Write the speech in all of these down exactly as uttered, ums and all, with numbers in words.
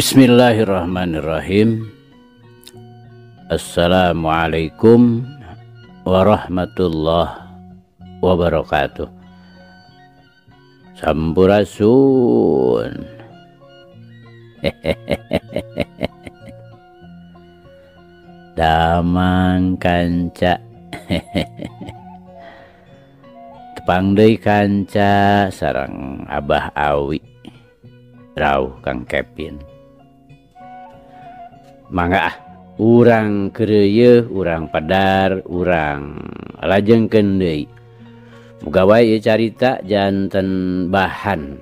Bismillahirrahmanirrahim. Assalamualaikum warahmatullahi wabarakatuh. Sampurasun. Damang kanca. Tepang deui kanca sareng Abah Awie Rauh Kang Kevin. Mangga ah, urang kereyeh, urang padar, urang lajeng kendai. Muga wae carita janten bahan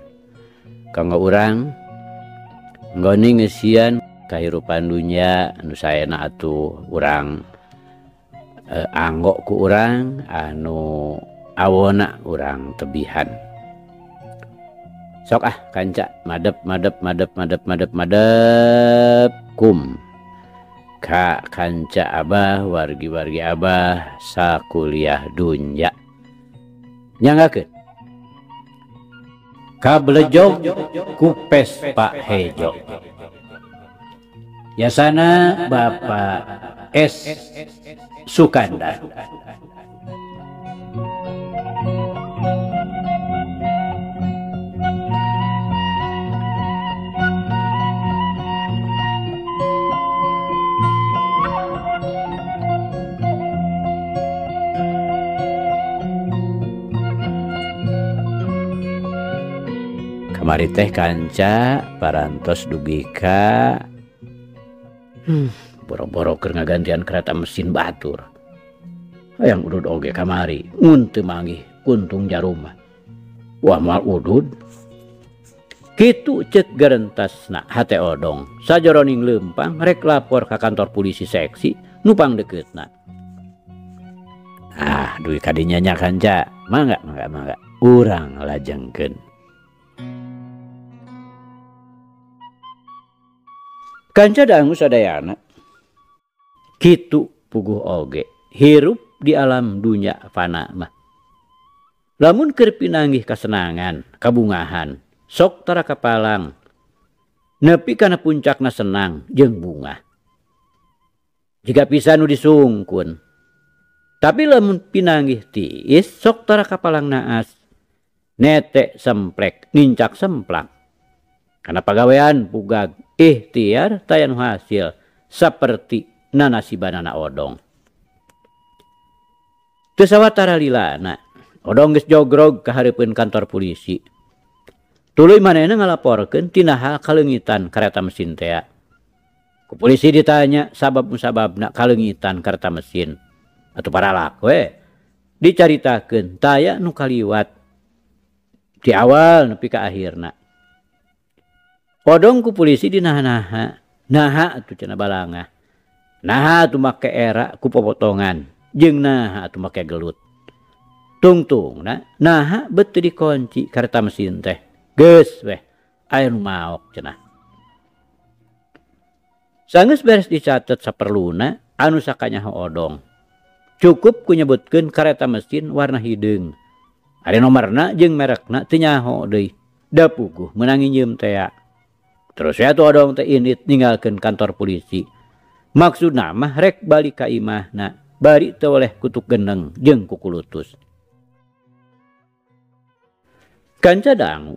kanggo urang nggone ngesian kahirupan dunya anu saena atuh urang e, anggo ku urang anu awona urang tebihan. Sok ah kanca madep madep madep madep madep madep kum. Ka kanca Abah, wargi-wargi Abah sakuliah dunya nyanggakeun kablejog kupes Pak Hejo. Yasana Bapak S Sukandar. Kamari teh kanca parantos dugi ka hmm, boro-boro keur ngagantian kereta mesin batur. Hayang udud oge kamari, mun teu manggih kuntung jarumah. Wah mal udud. Kitu ceuk garentasna hate odong, sajoroning leumpang rek lapor ka kantor polisi seksi nupang dekeutna. Ah, duit kadinya nya kanca. Mangga, mangga, mangga. Urang lajengkeun. Kanca dangu sadayana kitu puguh oge hirup di alam dunya fana mah. Lamun keur pinanggih kasenangan, kabungahan, sok tara kapalang nepi kana puncakna senang jeung bunga. Jiga pisan nu disungkun. Tapi lamun pinanggih tiis sok tara kapalang naas. Netek semplek, nincak semplak. Kana pagawean pugag ikhtiar tayan hasil seperti nanasibanana odong. Tesawatara lilana odong geus jogrog ka hareupeun kantor polisi. Tuluy manehna ngalaporkeun tina hal kalengitan kareta mesin teh. Ku polisi ditanya sabab musababna kalengitan kareta mesin. Atuh paralak we. Dicaritakeun taya nu kaliwat di awal nepi ka akhirna. Odong ku polisi dinaha-naha, naha tu cina balangah, naha tu make era ku popotongan, jeung naha tu make gelut. Tungtung na, naha betul dikunci kareta mesin teh, geus weh, air maok cina. Sanggeus beres dicatet saperluna, anu sakanyaho odong. Cukup ku nyebutkeun kareta mesin warna hideung, ari nomerna jeung merekna teu nyaho deui, da puguh meunang nginjem tea. Terus ya tuh odong teh init ninggalkeun kantor polisi. Maksudna mah rek bali ka imahna, bari teu oleh kutuk geneng jeung kukulutus. Kanca dangu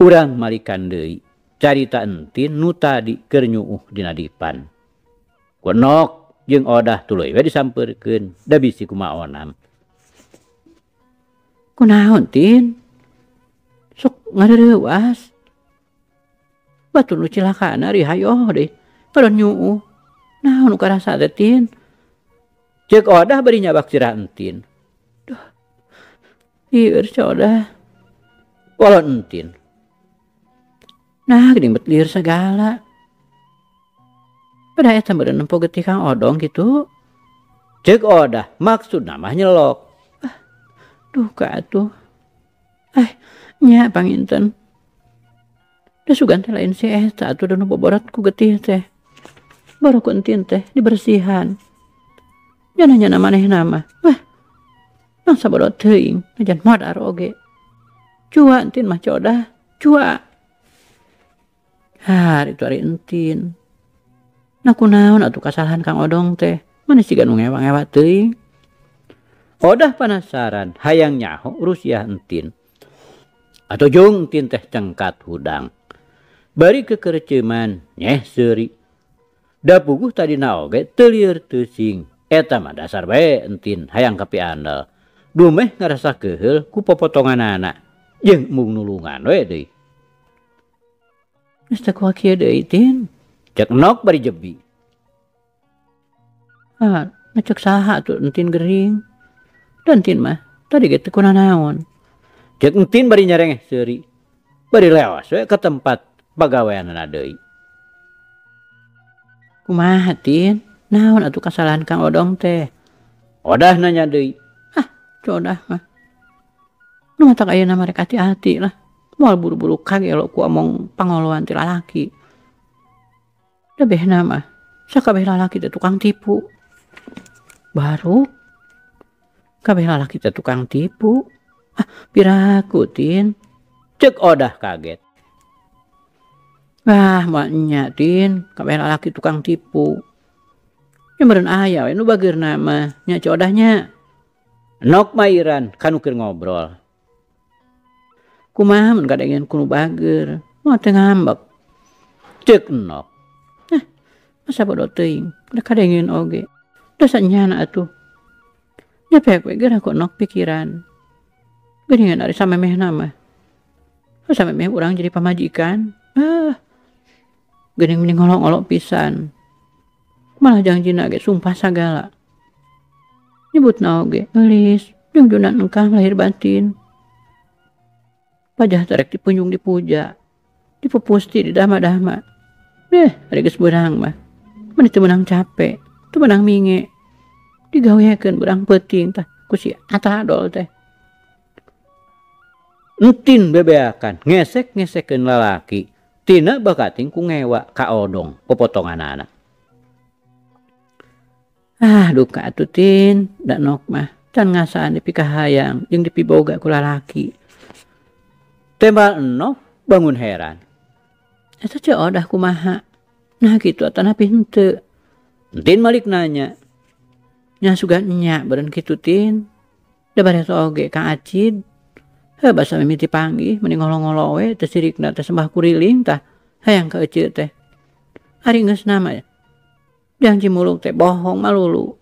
urang malikan deui carita entin nu tadi keur nyuuh dina dipan. Wenok jeung odah tuluy we disampeurkeun da bisi kumaha onam. Kunaon tin? Sok ngareuwas. Batu nu cilakana ari hayoh deh, pada nyuuh. Nah, nu karasa teh tin. Ceuk odah bari nyabak sirah entin. Duh. Lieur coda. Walau entin. Nah, geuning bet lieur segala. Pada eta meureun nempo geutik Kang Odong kitu. Ceuk odah, maksudna mah nyelok. Ah, duh ka atuh. Eh, nya panginten. Da sugan teh lain si eta atuh da nu boborot ku getih teh. Baru ku entin teh dibersihan. Nyana-nyana manehna mah. Wah. Nang sabodo teuing, najan modar oge. Cua entin mah coda, cua. Hari itu hari entin. Naku naon atuh kasalahan Kang Odong teh. Mana siga nu ngewa-ngewa teuing. Odah penasaran hayang nyaho Rusia entin. Atau jung tin teh cengkat hudang. Bari kekerceman nyeh seuri. Da puguh tadi naoge telieur teu sing. Eta mah dasar bae entin hayang kapiandel. Dumeh ngarasa keheul ku popotonganana. Jeung mung nulungan we deui. Nesta kuakia deui tin. Cek nok bari jebi. Ah, ngecek saha tuh entin gering. Dan tin mah tadi ge teu kunaon. Cek entin bari nyarengeh seuri. Bari leos we ke tempat pagaweanna deui. Kumaha tin? Naon atuh kasalahan Kang Odong teh? Odah nanya deui. Ah, codah mah. Nu matak ayeuna mah rek hati-hati lah. Moal buru-buru kagelo ku omong pangoloan ti lalaki. Da behna mah, sakabeh lalaki teh tukang tipu. Baru, kabeh lalaki teh tukang tipu. Ah, piraku tin. Cek Odah kaget. Wah, maknya tin, kabeh lalaki tukang tipu. Ya meureun aya we nu bageurna mah, nya Cik Odah nya. Nok mairan kanu keur ngobrol. Kumaha mun kadengeun ku nu bageur, moal teu ngambek. Cek Nok. Masa bodoh teuing, udah kadengin oge. Dosa nyana atuh. Nyepek we geura ku Nok pikiran. Geuningan ari samemehna mah. Samemeh urang jadi pamajikan. Ah. Geuning mending ngolok-ngolok pisan. Malah janjina ge sumpah sagala. Nyebutna oge eulis, jungjunan engkang lahir batin. Pajah tarek dipunjung dipuja. Dipupusti didama-dama. Eh, ari geus beurang mah. Mana teu menang capek, teu menang minge. Digawekeun beurang peuting tah ku si Atadol teh. Entin bebeakan ngesek-ngesekeun lalaki. Tina bakating ku ngewa ka Odong popotonganana. Ah, duka atuh tin, da Nok mah can ngasaan dipikahayang jeung dipiboga ku lalaki. Tembal Nok bangun heran. Eta Cik Odah kumaha. Nah gitu atana pinte. Entin malik nanya. Nya sugan nya beren kitu tin. Da bare oge Kang Acid. Heh basa mimi ti panggih meni ngolo-ngolo we teh sirikna teh sembah kuriling tah hayang kaeceu teh. Ari geusna mah. Janji mulung teh bohong malulu.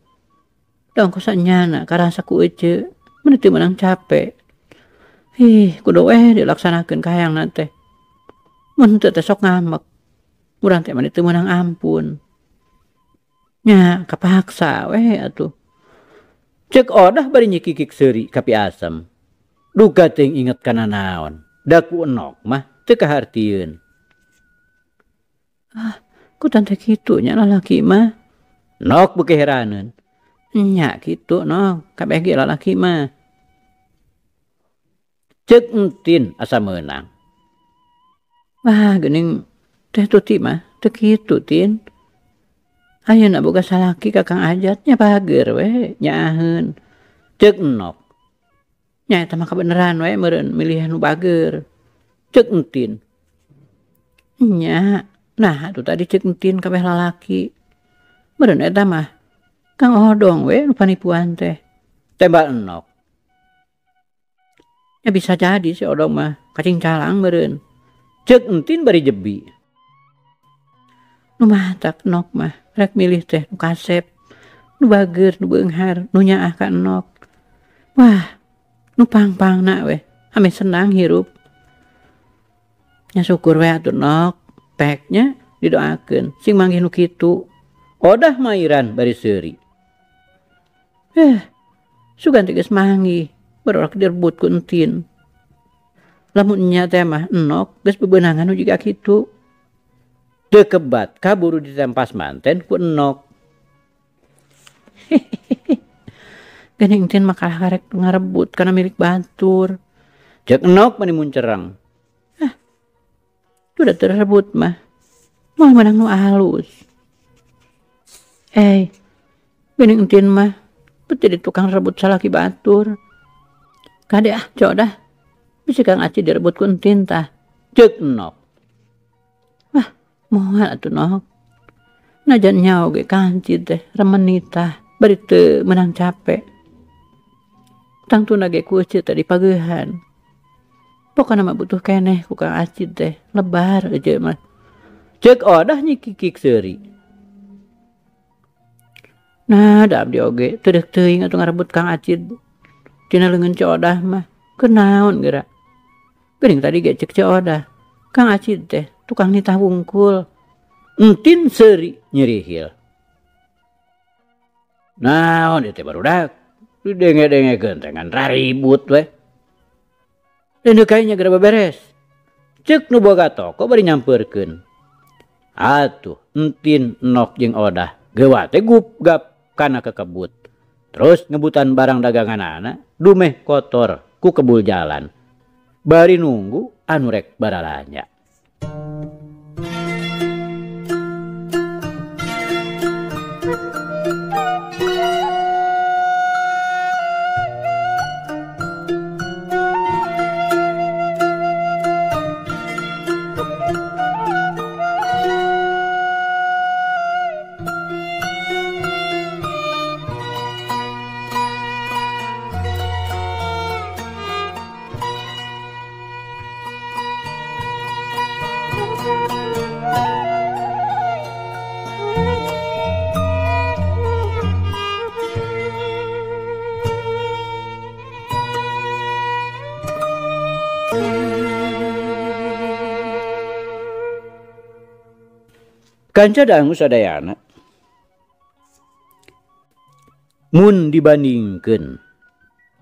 Dong kosanyana karasa ku eceu meni teu meunang capek. Ih kudu we dilaksanakeun ka hayangna teh. Mun teu sok ngambek. Urang teh mani teu meunang ampun. Nya kapaksa we atuh. Cek Odah bari nyikikik seuri kapi asem. Duga teuing inget kana naon. Da ku Nok mah teu kahartieun. Ah, ku tante kitu nya lalaki mah. Nok beuki heraneun. Nya kitu Nok, kabeh ge lalaki mah. Cek entin asa meunang. Wah, geuning teh tuti mah, teu kitu tin. Ayeuna boga salaki ka Kang Ajat nya bageur we, nyaaheun. Ceuk Nok. Nya eta mah kabeneran we meureun milih nu bageur. Ceuk entin. Nya, nah atuh tadi ceuk entin kabeh lalaki. Meureun eta mah Kang Odong we nu panipuan teh. Tembal Nok. Ya bisa jadi si Odong mah kacing calang meureun. Cek entin bari jebi. Nu matak Nok mah rek milih teh nu kasep, nu bageur, nu beunghar, nu nyaah ka Nok. Wah, nu pang-pangna we, ame senang hirup. Nya syukur we atuh Nok, peknya didoakeun sing manggih nu kitu. Odah mairan bari seuri. Eh, sugan teh geus manggih, barudak direbut ku entin. Lamun nya teh mah Nok geus bebeunangan nu jiga kitu. Teu kebat kaburu ditempas manten ku Nok. Geuning entin mah karek ngarebut kana milik batur. Cek Nok mani muncereng. Ah. Udah terebut mah. Moal menang nu halus. Eh. Geuning entin mah beuti di tukang rebut salaki batur. Kade ah, Cik Odah. Bisi Kang Aci direbut ku entin tah. Ceuk Nok. Wah, Mohon atuh nok. Najan nyao ge kanci teh remenitah bari teu menang capek. Tangtuna ge kucit teh dipagehan. Pokona mah butuh keneh ku Kang Acit teh, lebar aja mah. Ceuk odah nyi kikik seuri. Nah, da abdi oge teu deuk teuing atuh ngarebut Kang Acit. Dina leungeun ceodah mah, kenaon geura. Geuning tadi ge ceuk ceodah. Kang Acit teh tukang nitah wungkul. Entin seri nyerihil. Naon itu baru dak. Lu denge-denge gentengan raribut weh. Dende kayanya gara beberes. Cek nu boga toko bari nyamperkeun. Atuh entin nok jeung odah. Gewa teh gupgap kana kekebut. Terus ngebutan barang daganganana dumeh kotor ku kebul jalan. Bari nunggu anu rek baralanya. Kanca dangu sadayana mun dibandingkeun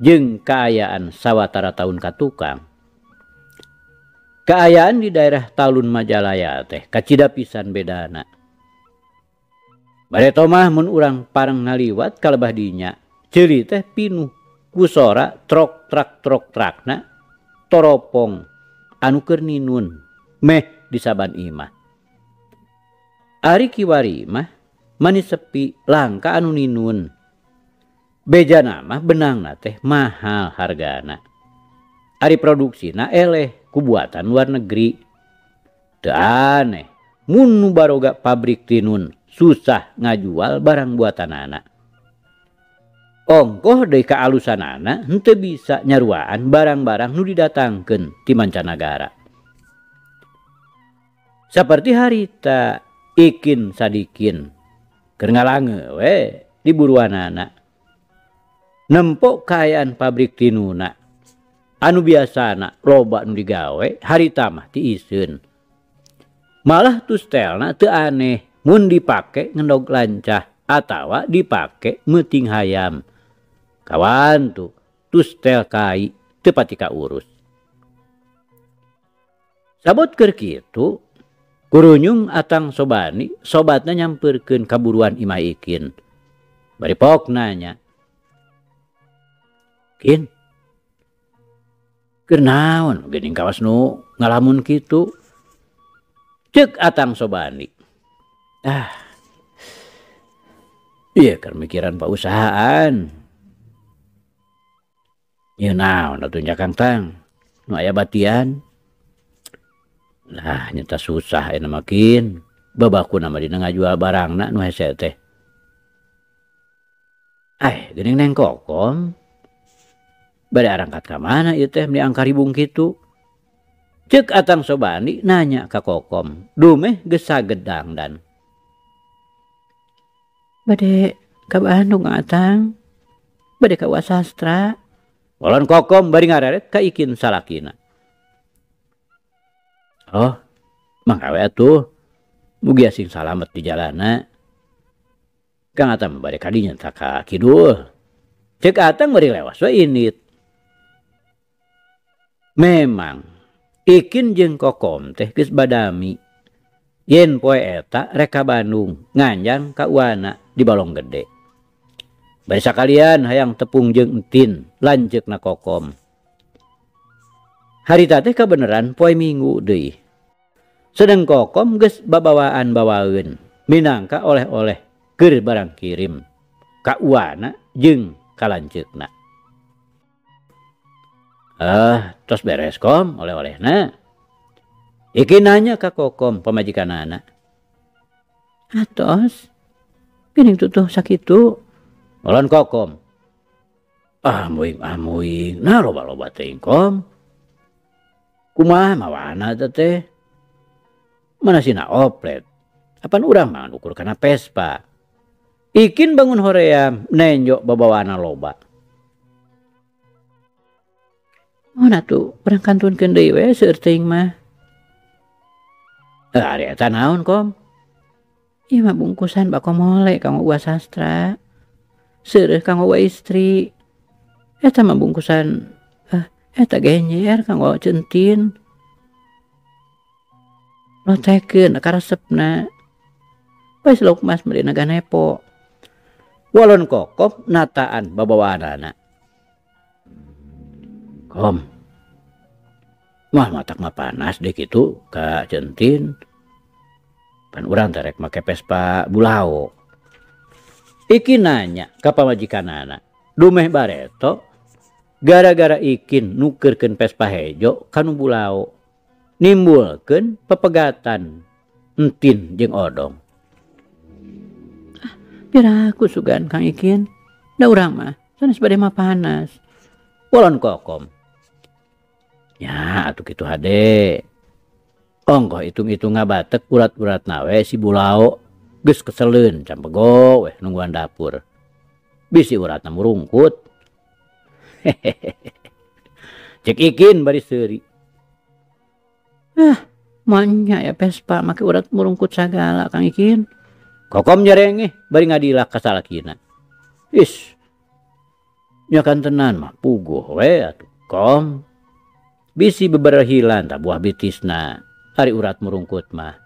jeung kaayaan sawatara tahun katukang, kaayaan di daerah Talun Majalaya teh kacida pisan bedana. Bare tomah mun urang pareng ngaliwat kalebah dinya ceuli teh pinuh kusora trok trak trok trakna toropong anu keur ninun meh di saban imah. Ari kiwari mah manis sepi langka anu ninun. Bejana mah benangna teh mahal hargana. Ari produksina eleh kubuatan luar negeri. Teu aneh mun nu baroga pabrik tinun susah ngajual barang buatanana. Ongkoh deui ka alusanana henteu bisa nyaruaan barang-barang nu didatangkeun ti mancanagara. Saperti harita ikin sadikin keur ngalange we di buruanana nempok kaayaan pabrik tinuna anu biasana loba nu digawe harita mah ti iseun. Malah tu stelna teu aneh mun dipake ngendog lancah atawa dipake meuting hayam. Kawan tu tu stel kai teu pati kaurus. Sabot keur kitu kurunyung atang sobani sobatna nyamperkeun kaburuan imah ikin. Bari pokna nya, "Kin, keur naon geuning kawas nu ngalamun kitu?" Ceuk atang sobani. "Ah, iya keur mikiran pausahaan." "Ieu naon atuh nya Kang Tang, nu aya batian?" "Nah, nyata susah enak makin. Babaku nama dina ngajual barang nak nu hese teh." "Ay, geuning neng kokom. Bade arangkat ka mana ieu teh meni angkaribung kitu?" Ceuk atang sobani nanya ka kokom. Dumeh geus sagedang dan. "Bade ka Bandung atang. Bade ka Wasastra." Walon kokom bari ngareret ka ikin salakina. "Oh, mangkawe atuh. Mugi asing salamet di jalanna." Kang Atang bari kadinya tak ka kidul. Ceuk atang bari lewas we init. Memang ikin jeung kokom teh geus badami. Yen poe eta rek ka Bandung nganjang ka Uana di Balonggede. Bari sakalian hayang tepung jeung entin lanceukna kokom. Harita teh kabeneran poe Minggu deui. Sedeng kokom geus babawaan-bawaeun minangka oleh-oleh keur barang kirim ka Uana jeung ka lanceukna. "Ah, tos beres kom oleh-olehna." Ikin nanya ka kokom pamajikanana. Atos, piring tutuh sakitu. Olon kokom. Ah muing ah muing, nah loba loba tengkom. Kumah mawana tete. Mana sina oplet. Apan urang mangan ukur kana pespa. Ikin bangun hoream, nenjok babawana loba. Oh natu, urang kantunkeun deui we seueur teuing mah. Eh ari eta naon kom? Iya mah bungkusan bako mole kanggo uwa sastra. Seureuh kanggo uwa istri. Eta mah bungkusan eh eta genyer kanggo centin. Lotekeun karesepna. Pas lauk mas meuli naga nepo. Walon kokop nataan babawaanana. Kom. Mah matak mah panas deui kitu ka centin. Pan urang terek make pespa bulao. Ikin nanya ka pamajikanana. Dumeh bareto gara-gara ikin nukeurkeun pespa hejo kanu bulao. Nimbulkeun pepegatan entin jeung odong. Ah, pira aku sugan Kang Ikin. Da urang mah sanes bade mah panas. Walon kokom. Ya atuh kitu hade. Ongkoh hitung-hitung ngabatek urat-urat nawe si bulao geus keseleun can pego weh nungguan dapur. Bisi uratna murungkut. Cek Ikin bari seuri. Ah, manya ya pespa make urat murungkut sagala Kang Ikin. Kokom jarengeh bari ngadilah kasalakina. Is. Nya kan tenan mah puguh we atuh kom. Bisi beberahilan ta buah bitisna. Hari urat murungkut mah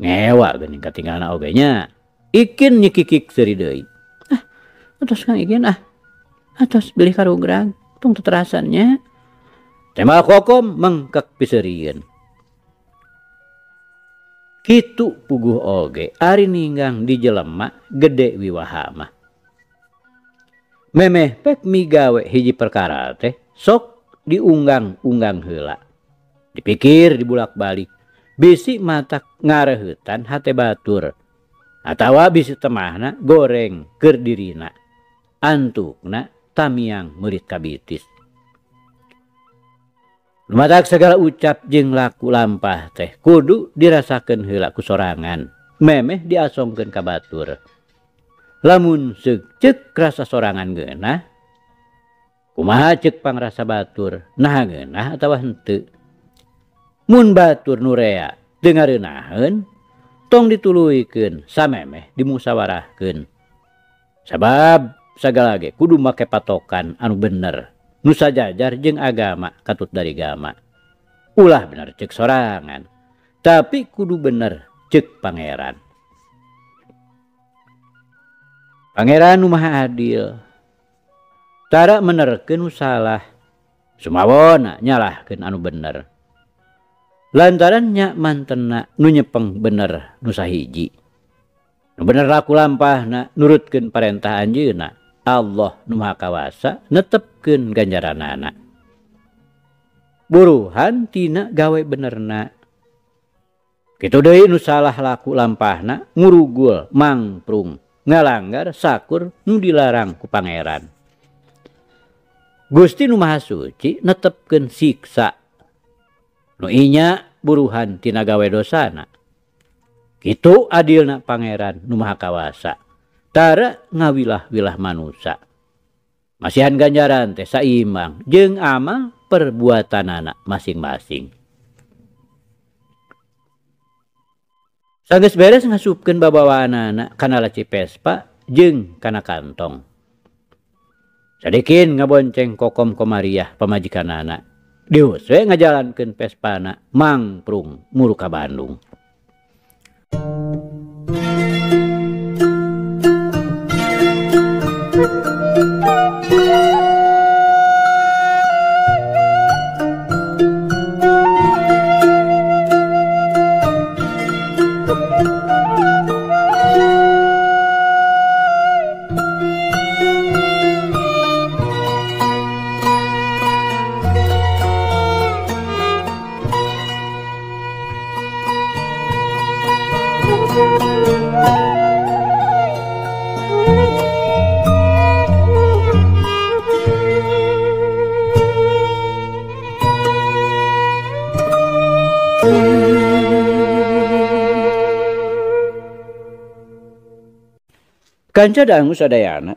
ngewa geuning katinggalan oge nya. Ikin nyikikik seuri deui. Ah, atos Kang Ikin ah. Atos bilih karugrag tung teterasannya. Temal kokom mengkek piseurieun. Kitu puguh oge ari ninggang di jelema gede wiwaha mah. Memeh pek migawe hiji perkara teh sok diunggang-unggang heula. Dipikir dibulak-balik, bisi matak ngareuheutan hate batur, atawa bisi temahna goreng keur dirina, antukna tamiang meurit kabitis. Lumatak segala ucap jeung laku lampah teh kudu dirasakeun heula ku sorangan, memeh diasongkeun ka batur. Lamun seuk-ceuk rasa sorangan geunah, kumaha ceuk pangrasa batur, naha geunah atawa henteu. Mun batur nurea dengareunaheun tong dituluikeun samemeh dimusawarahkeun. Sabab sagala ge kudu make patokan anu bener, nu sajajar jeung agama katut dari gama. Ulah bener ceuk sorangan, tapi kudu bener ceuk pangeran. Pangeran nu maha adil, tara menerkeun nu salah, sumawona nyalahkeun anu bener. Lantaran nya mantena nu nyepeng bener nu sahiji. Nu bener laku lampahna nurutkeun parentah anjeunna. Allah nu maha kawasa netepkeun ganjaranana. Buruhan tina gawe benerna. Kitu deui nu salah laku lampahna ngurugul, mangprung, ngalanggar sakur nu dilarang ku pangeran. Gusti nu maha suci netepkeun siksa. Nu inya buruhan tina gawe dosana. Kitu adilna pangeran nu maha kawasa. Tara ngawilah-wilah manusa. Masihan ganjaran teh saimang jeung amal perbuatanana masing-masing. Sanggeus beres ngasupkeun babawaanana kana laci pespa jeung kana kantong. Sadikin ngabonceng kokom komariah pamajikanana. Deus we ngajalankeun pespana mangprung muru ka Bandung. Bye. Kancadang sadayana.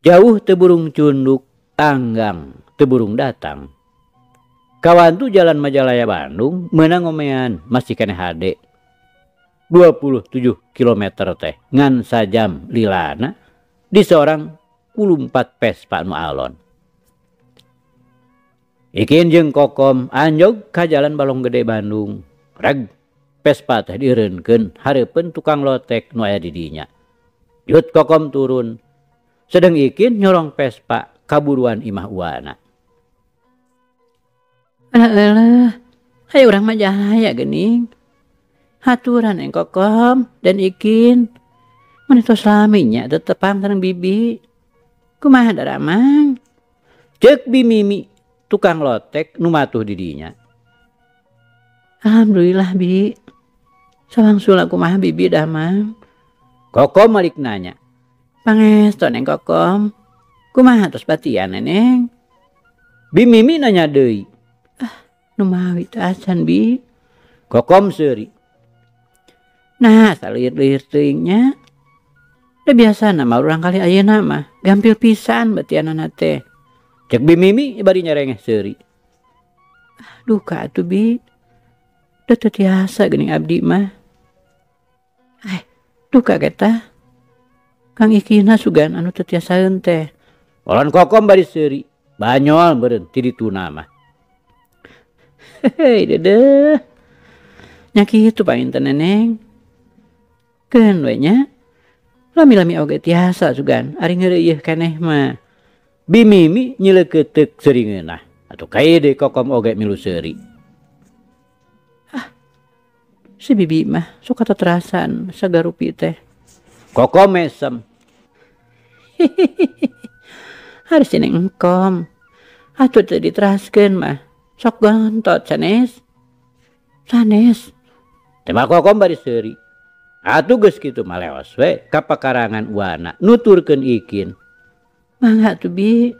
Jauh teburung cunduk, tanggang teburung datang. Kawan tuh Jalan Majalaya Bandung, menang omean masih kena H D. dua puluh tujuh kilometer teh, ngan sajam lilana, di seorang puluh empat Vespa nu alon. Ikin jeung kokom anjog ka Jalan Balong Gede Bandung. Reg Vespa teh direunkeun hareupeun tukang lotek nu aya di dinya. Yut kokom turun. Sedang ikin nyorong Vespa kaburuan imah uana. Alah alah, hayu urang mah jalaya geuning. Haturan eng kokom dan ikin. Mun eta salaminya tetepang sareng bibi. Kumaha daramang? Ceuk bimimi tukang lotek numatuh didinya. Alhamdulillah bi, salangsul aku mah bibi dah mang. Kokom malik nanya, pangestu neng kokom, kumaha tos batian neneng? Bimimi nanya deui, ah numawi tasan bi? Kokom seuri, nah salir-lir teuingnya, da biasana mah urang kali ayeuna mah gampil pisan batianana teh. Cek bimimi bari nyerengeh seuri. Aduh ka atuh bi, da teu tiasa geuning abdi mah. Eh, duh ka eta. Kang Ikina sugan anu teu tiasaeun teh. Olon kokom bari seuri, banyol beureun ti dituna mah. Hei dedeh. Nya kitu paminten neneng. Keun we nya. Lami-lami oge tiasa sugan, ari ngeureuh keneh mah. Bimimi nyeleukeuteup seuri ngeunah, atuh kaide kokom oge milu seuri. Ah, si bibi mah sok katerasan sagarupi teh. Kokom mesem. Harus ini engkom. Atuh teu diteraskeun mah, sok gontot sanes. Sanes. Teh mah kokom bari seuri. Atuh geus kitu mah leos we ka pakarangan uana, nuturkeun ikin. Mangga tuh bi.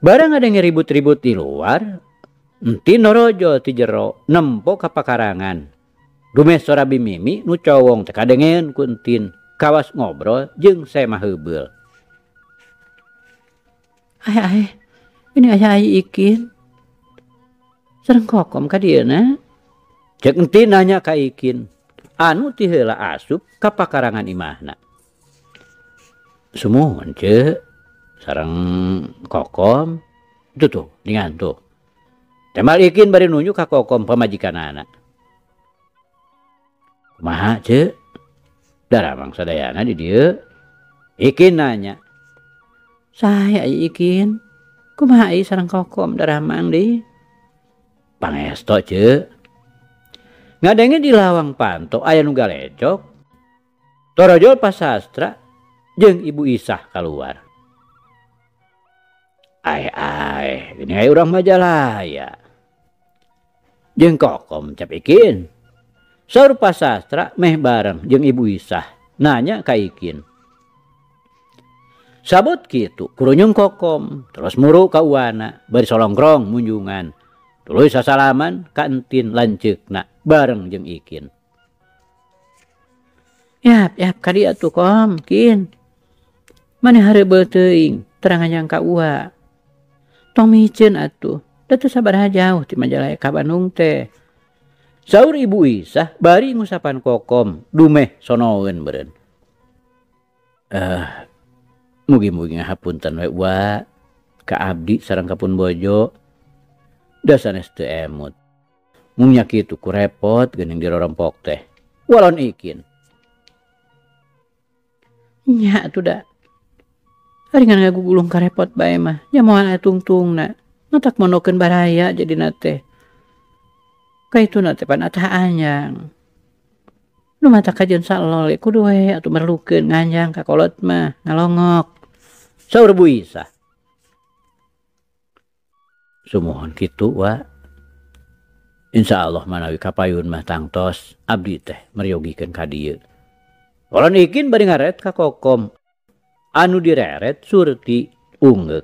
Barang ada ngeribut-ribut di luar, enti norojo ti jero nempo ka pakarangan. Dumes sora bimimi nu cowong teh kadengeun ku entin, kawas ngobrol jeung semah heubeul. Ae ae, ini aya ai ikin. Sareng kokom ka dieuna. Ceuk entin nanya ka ikin, anu ti heula asup ka pakarangan imahna. Sumuhun ce, sareng kokom, itu tuh, dengan tuh. Temal ikin bari nunjuk ka kokom pamajikan anak. Kumaha ce, daramang sadayana di dia. Ikin nanya, saya ikin, kumaha ai sareng kokom daramang di. Pangesto ce, ngadenge di lawang panto aya nu galecok, torojol pasastra. Jeng Ibu Isah keluar. Aih aih, ini aih urang Majalaya. Jeng kokom cap ikin. Saur pasastra meh bareng jeng Ibu Isah nanya ka ikin. Sabot kitu kurunyung kokom, terus muru ka uana, bari solongkrong munjungan. Tuluy sasalaman ka entin lanceukna bareng jeng ikin. Yap yap ka dieu atuh kom, kin. Mane hareubeuh teuing terang anyang ka uwa. Tong miceun atuh, da teu sabaraha jauh ti Majalaya ka Bandung teh. Saur Ibu Isah bari ngusapan kokom, dumeh sonoeun beureun. Eh, mugi-mugi ngahapunten we uwa ka abdi sareng kapun bojo. Da sanes teu emut. Mung nya kitu ku repot geuning dirorompok teh. Walon ikin. Nya atuh da. Aringan ngagugulung ka repot bae mah, nya moal tungtungna, ngatak monokeun baraya jadina teh. Kaituna teh pan atah anyang. Nu mata kajeun salol kudu we atuh merlukeun nganjang ka kolot mah, ngalongok. Saur Bu Isah. Sumuhun kitu wa. Insyaallah manawi kapayun mah tangtos abdi teh meriyogikeun ka dieu. Walon ikin bari ngaret ka kokom, anu direret surti ungeuk.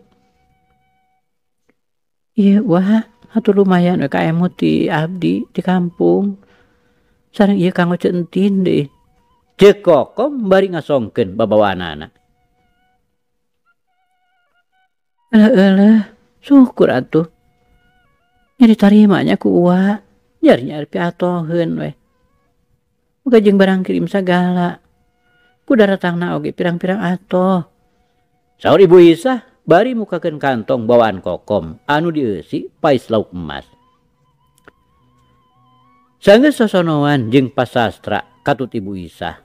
Ieu wah, atuh lumayan we ka emut ti abdi di kampung. Sareng ieu kanggo centin deui. cekokom bari ngasongkeun babawa anak-anak. Elah-elah, syukur atuh. Nyari tarimanya ku uwa, nyari-nyari piatohen weh. Muka jeng barang kirim segala. Ku daratang na oge pirang-pirang atoh. Saur Ibu Isah, bari mukakeun kantong bawaan kokom, anu dieusi pais lauk emas. Sanggeus sosonoan jeung pasastra katut Ibu Isah.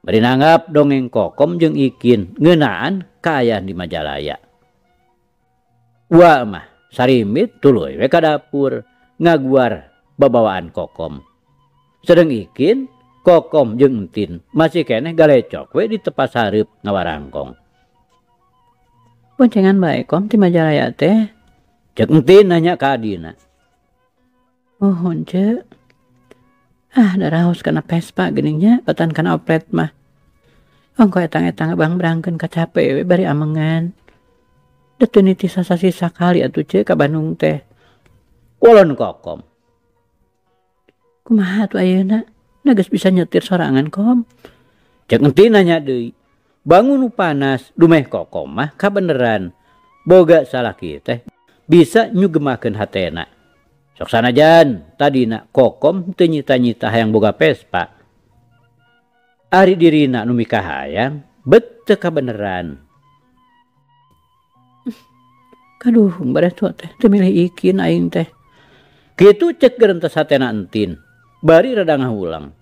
Bari nanggap dongeng kokom jeung ikin ngeunaan kaayaan di Majalaya. Wa mah sarimit tuluy we ka dapur ngaguar babawaan kokom. Sedeng ikin, kokom jeung entin masih keneh galecok we di tepas hareup ngawarangkong. Boncengan bae kom ti Majalaya teh, cek entin nanya ka adina. Oh cek. Ah, daraos kana Vespa geningnya, batan kana oplet mah. Ongko etang-etang abang berangkeun ka cape we bari amengan. Deteuni ti sasa-sisa kali atuh cek ka Bandung teh. Kulon kokom. Kumaha atuh ayeuna? Na geus bisa nyetir sorangan kom. Cek entin nanya deui. Bangun panas dumeh kokom mah kabeneran boga salaki teh bisa nyugemakeun hatena. Sok sanajan tadina kokom teu nyita-nyita hayang boga Vespa. Ari dirina nu mikah hayang bet teu kabeneran. Kaduh baratu teh teu milih ikin aing teh. Kitu cek gerentes hatena entin bari rada ngahulang.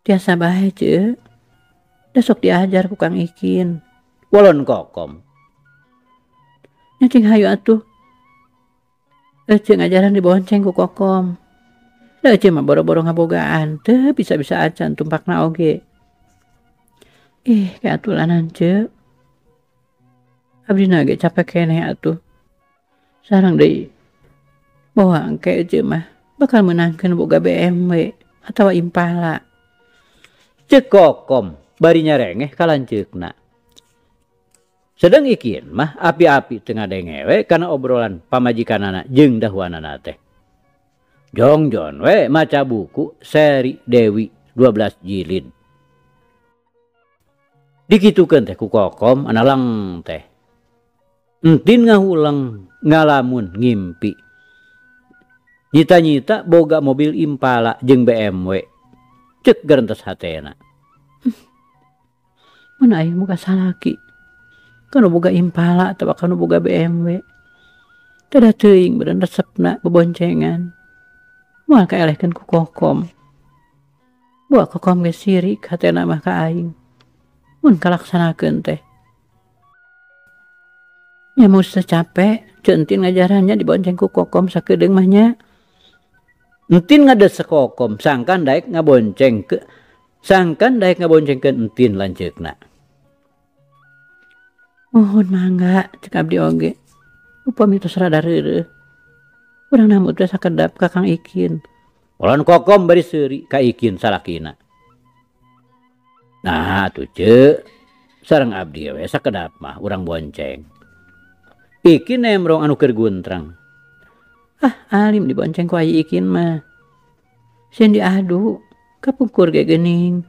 Tiasa bae ceu. Dasok diajar ku Kang Ikin. Walon kokom. Nya cing hayu atuh. Ece ngajaran dibonceng ku kokom. Ece mah boro-boro ngabogaan teh bisa-bisa acan tumpakna oge. Ih, kaatulanan ce. Abdina ge capek keneh atuh. Sareng deui. Bawa engke ece mah bakal menangkeun boga B M W atawa Impala. Cek kokom bari nyarengeh kalanceukna. Sedang ikin mah api-api tengah dengewe karena obrolan pamajikanana jeung dahuanana teh. Jongjon we maca buku seri Dewi dua belas jilid. Dikitukeun teh ku kokom analang teh. Entin ngahulang ngalamun ngimpi. Nyita-nyita boga mobil Impala jeung B M W. Cek gerentes hatena. Mun aing muka salaki, kanu boga Impala atau kanu boga B M W, tada teuing beureun resepna beboncengan, moal kaelehkeun ku kokom, buah kokom ge sirik hatena mah ka aing, mun kalaksanakeun teh, nya mun capek, ceu entin ngajarannya dibonceng ku kokom sakedeung mah nya, entin ngadesek kokom, sangkan daek ngabonceng ke, sangkan daek ngaboncengkeun entin lanceukna. Mohon mangga cek abdi oge. Upami tos rada reureuh. Urang namut teh sakedap ka Kang Ikin. Ulun kokom bari seuri ka Ikin salakina. Nah atuh ceuk. Sareng abdi we sakedap mah urang bonceng. Ikin nemrong anu keur guntrang. Ah, alim dibonceng ku aya Ikin mah. Sieun diadu kapungkur ge geuning.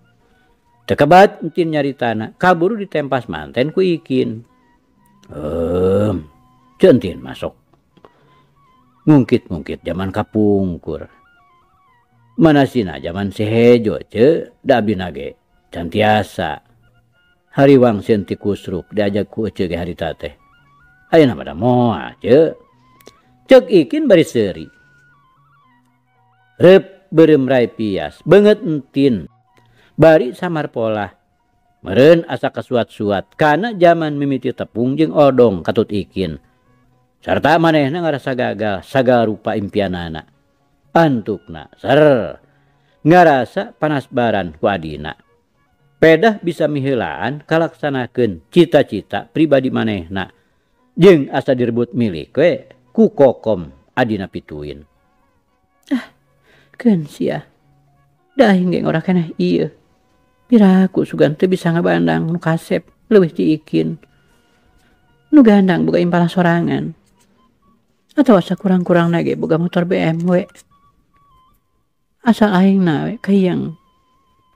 Teu kebat entin nyaritana kaburu ditempas manten ku Ikin. Eum, centin masuk. Ngungkit-ngungkit zaman kapungkur. Manasina zaman sehejo ce, da abdi nage can tiasa. Hariwang sieun ti Kusruk diajak ku ece ge harita teh. Ayeuna mah da moal ce. Ceuk Ikin bari seuri. Rep beureum rai pias, beungeut entin. Bari samar pola. Meureun asa kasuat-suat kana jaman mimiti tepung jeung odong katut Ikin. Sarta manehna ngarasa gagal sagala rupa impianana. Antukna ser ngarasa panasbaran ku adina. Pedah bisa miheulaan kalaksanakeun cita-cita pribadi manehna jeung asa direbut milik we ku kokom adina pituin. Ah, keun sia. Da aing ge ngora keneh ieu. Piraku sugan teu bisa ngabandang nu kasep leuwih ti Ikin. Nu gandang boga Impala sorangan. Atawa sakurang-kurangna ge boga motor B M W. Asal aingna we ka yang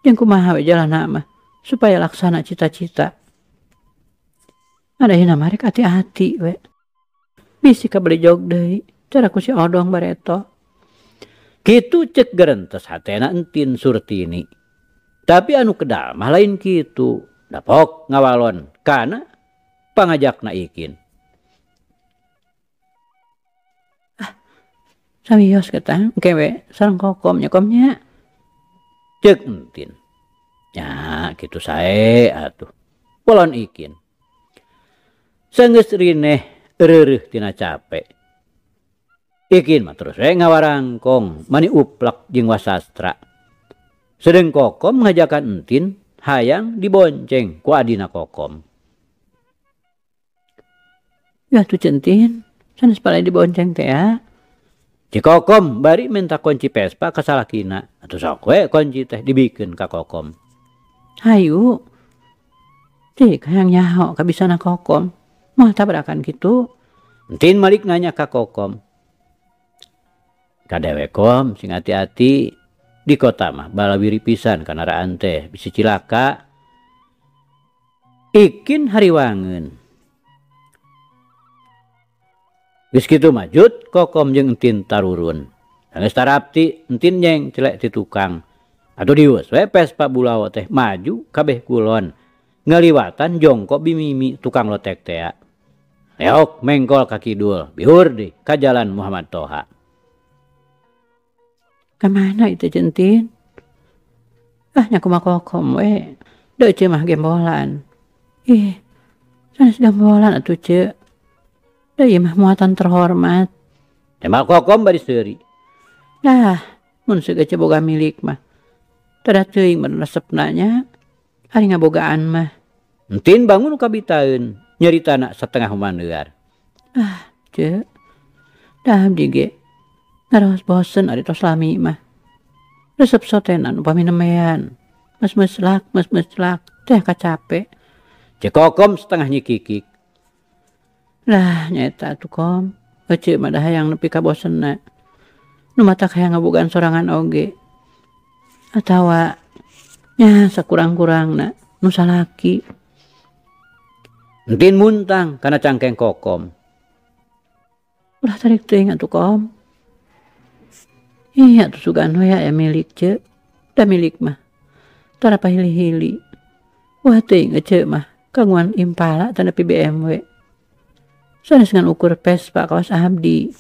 Yang kumaha jalan nama supaya laksana cita-cita. Ada hina marek hati-hati we. Bisi kabeli jog deui, cara ku si odong bareto. Kitu cek gerentes hatena entin Surtini. Tapi anu kedal mah lain kitu. Dapok ngawalon kana pangajakna ikin. Samios kata, kewe, sarang kokom nyekomnya. Cek entin. Ya, gitu sae atuh. Polon ikin. Sanggeus rineh reureuh tina capek. Ikin mah terus we ngawarangkong, mani uplak jeung wasastra. Sedeng kokom ngajakan entin hayang dibonceng ku adina kokom. Ya tuh centin, sanes palai dibonceng teh ya. Kokom bari minta kunci Vespa ka salakina. Atuh sok we kunci teh dibikeun ka kokom. Hayu. Tik hayang nyaho ka bisana kokom. Mah tabrakan kitu. Entin malik nanya ka kokom. Kadewe kom sing hati-hati di kota mah balawiri pisan kanaraan teh bisi cilaka. Ikin hariwangeun. Geus kitu majut kokom jeung entin tarurun. Geus tarapti entin nyeng celek ti tukang. Atuh dius we Vespa bulawa teh maju kabeh kulon. Ngaliwatan jongkok bimimi tukang lotek teh. Leok mengkol ka kidul, bihur di ka jalan Muhammad Toha. Kamana itu centin? Ah nyaku mah kokom we. Deui ce mah gembolan. Ih. Sanes gembolan atuh ce. Deui mah muatan terhormat. Temal kokom bari seuri. Nah, mun sagece boga milik mah. Tada teuing mun resepna nya. Hari ngabogaan mah. Entin bangun ka bitaeun, nyeritana satengah humandeuar. Ah, ce. Dah abdi ge. Ngaros bosen ari tos lami mah. Resep sotenan upami nemean. Mes-meslak, mes-meslak, teh kacape. Ce kokom setengah nyikikik. Lah nyata tuh kom, ece mah dah hayang nepi ka bosenna. Nu matak hayang ngabogaan sorangan oge. Atawa nya sakurang-kurangna nu salaki. Entin muntang kana cangkeng kokom. Ulah tarik teuing atuh kom. Iya tuh sugan hoya ya milik ce. Da milik mah. Tara pahili-hili. Wah teuing ece mah kaguan impala tanda P B M W. Sanes ngan ukur Vespa kawas abdi.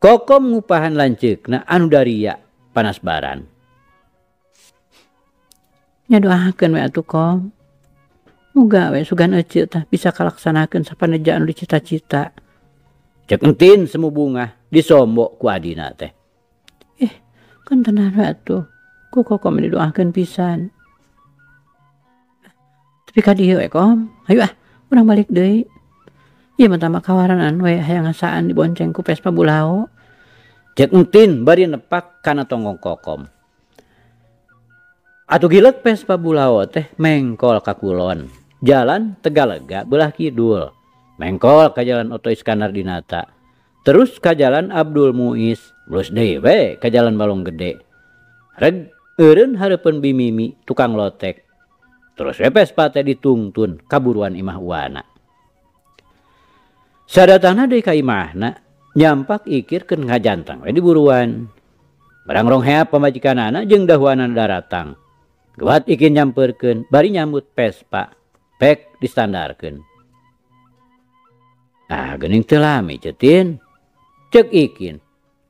Kokom ngupahan lanceukna anu daria panas baran. Nya doakeun we atuh kom. Muga we sugan ece tah bisa kalaksanakeun sapanejaan anu dicita-cita. Cek entin semu bunga disombok ku adina teh. Eh, kan tenan we atuh. Ku kokom didoakeun pisan. Tapi ka dieu we kom. Hayu ah, urang balik deui. Ieu mah tambah kawaranan we hayang ngasaan dibonceng ku Vespa bulao. Cek entin bari nepak kana tonggong kokom. Atuh gilek Vespa bulao teh mengkol ka kulon. Jalan Tegalega belah kidul. Mengkol ka jalan Oto Iskandar Dinata. Terus ka jalan Abdul Muiz, terus deui we ka jalan Balong Gede. Reg eureun hareupeun bimimi tukang lotek. Terus we Vespa teh ditungtun ka buruan imah wana. Sadatana deui ka imahna, nyampak ikirkeun ngajantang we di buruan. Barang rongheap pamajikanana jeung dahuanan daratang. Gewat ikin nyamperkeun, bari nyambut Vespa, pek distandarkeun. Ah, geuning teu lami cetin. Cek ikin.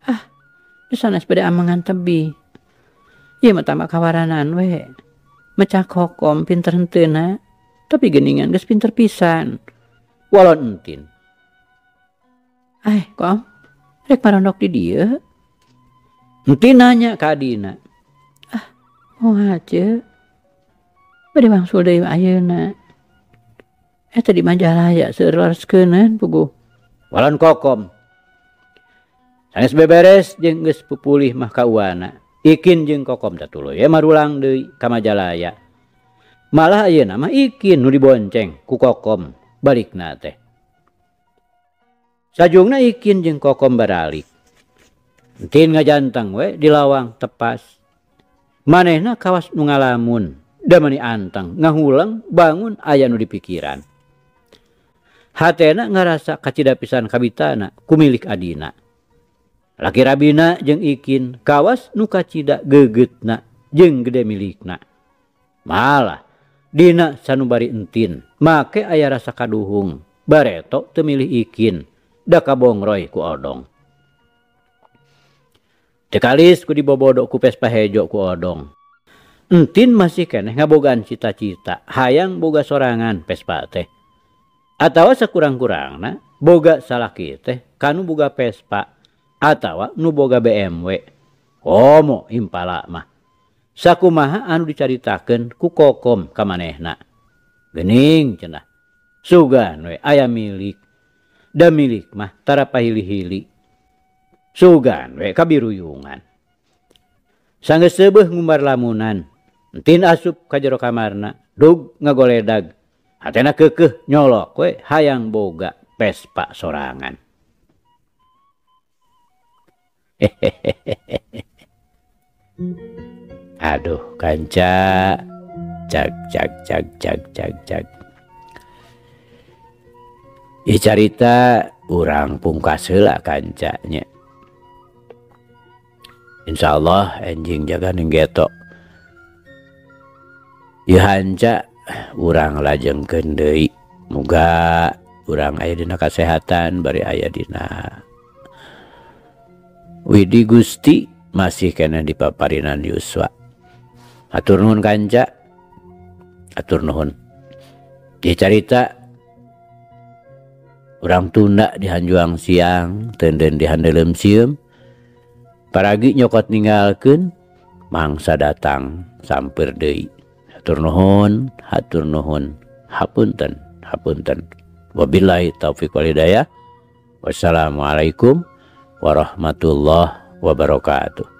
Ah, di sanes bade amangan tebi. Ieu mah tambah kawaranan we. Mecah kokom pinter henteuna, tapi geuningan geus pinter pisan. Walon entin. Ai, kom, rek marondok di dieu. Entin nanya ka adina. Ah, moal ce. Bade wangsul deui ayeuna. Eta di Majalaya seueur lareskeun puguh. Walon kokom. Sanes beberes jeung geus pupulih mah ka uwana. Ikin jeung kokom tuluy ya marulang deui ka Majalaya. Malah ayeuna mah ikin nu dibonceng ku kokom balikna teh. Sajungna ikin jeung kokom baralik. Entin ngajantang we dilawang tepas. Manehna kawas nu ngalamun, damani antang, ngahulang bangun aya nu di pikiran. Hatena ngarasa kacida pisan kabitana kumilik adina. Laki rabina jeung ikin, kawas nu kacida gegetna jeung gede milikna. Malah dina sanubari entin, make aya rasa kaduhung, bareto teu milih ikin, da kabongroy ku odong. Tekalis ku dibobodok ku pespa hejo ku odong. Entin masih keneh ngabogaan cita-cita, hayang boga sorangan pespa teh. Atawa sakurang-kurangna boga salaki teh kanu boga pespa atawa nu boga B M W. Komo impala mah. Sakumaha anu dicaritakeun ku kokom ka manehna. Geuning cenah. Sugan we aya milik. Da milik mah tara pahili-hili. Sugan we kabiruyungan. Sanggeus seubeuh ngumbar lamunan, entin asup ka jero kamarna, dug ngagoledag. Hatena keukeuh nyolok we hayang boga pespa sorangan. Aduh kanca, cak cak cak cak cak cak. I carita urang pungkas heula kanca nya. Insya Allah enjing jaga nenggeto. Ihanca urang lajeng kendei. Muga urang aya dina kesehatan bari aya dina. Widi Gusti masih kena dipaparinan Yuswa. Atur nuhun kanca. Atur nuhun. Di carita urang tunda dihanjuang siang, tenden dihandelem sieum. Paragi nyokot ninggalkeun, mangsa datang sampir deui. Hatur nuhun, hatur nuhun, hapunten, hapunten. Wabillahi taufiq wal hidayah. Wassalamualaikum warahmatullahi wabarakatuh.